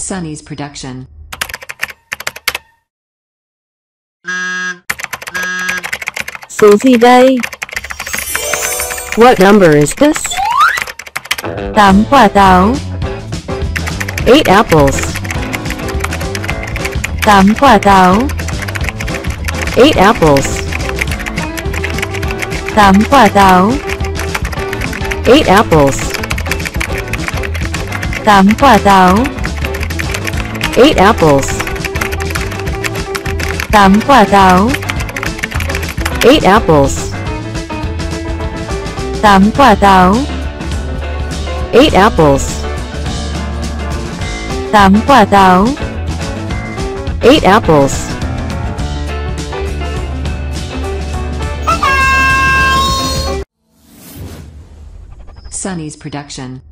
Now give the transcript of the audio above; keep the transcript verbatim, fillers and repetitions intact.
Sunny's Production. Sushi-day. What number is this? Tám quả táo. Eight apples. Tám quả táo. Eight apples. Tám quả táo. Eight apples. Tám quả táo. Eight apples. Tám quả táo. Eight apples. Tám quả táo. Eight apples. Tám quả táo. Eight apples. Sunny's Production.